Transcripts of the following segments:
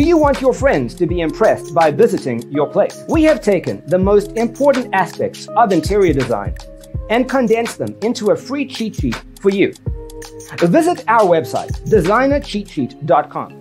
Do you want your friends to be impressed by visiting your place? We have taken the most important aspects of interior design and condensed them into a free cheat sheet for you. Visit our website, designercheatsheet.com.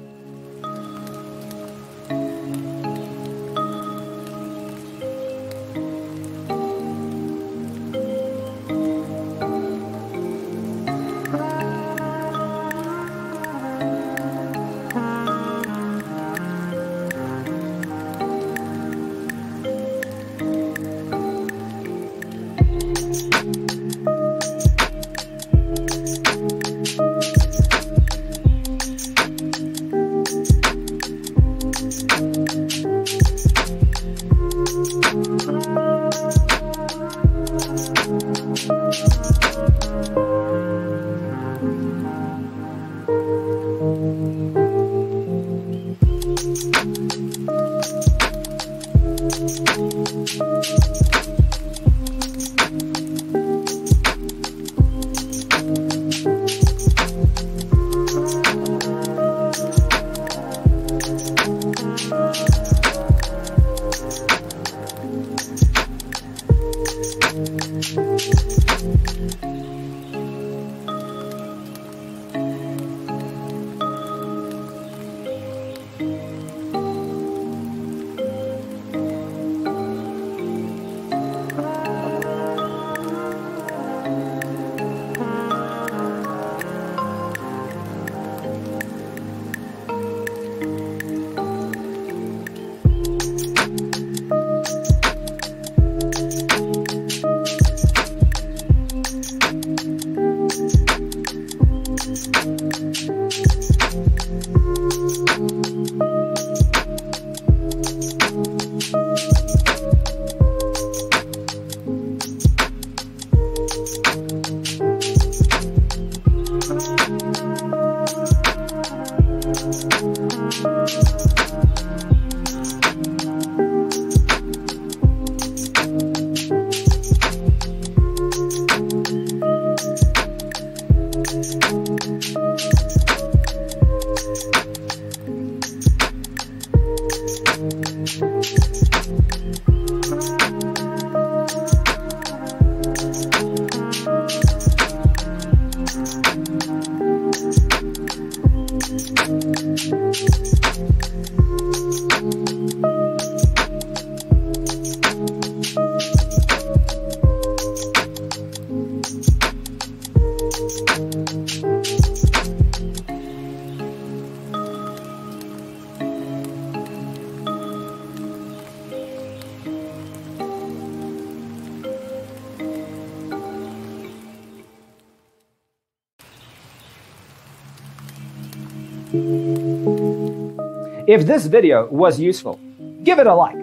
If this video was useful, give it a like.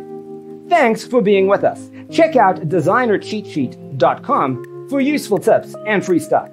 Thanks for being with us. Check out designercheatsheet.com for useful tips and free stuff.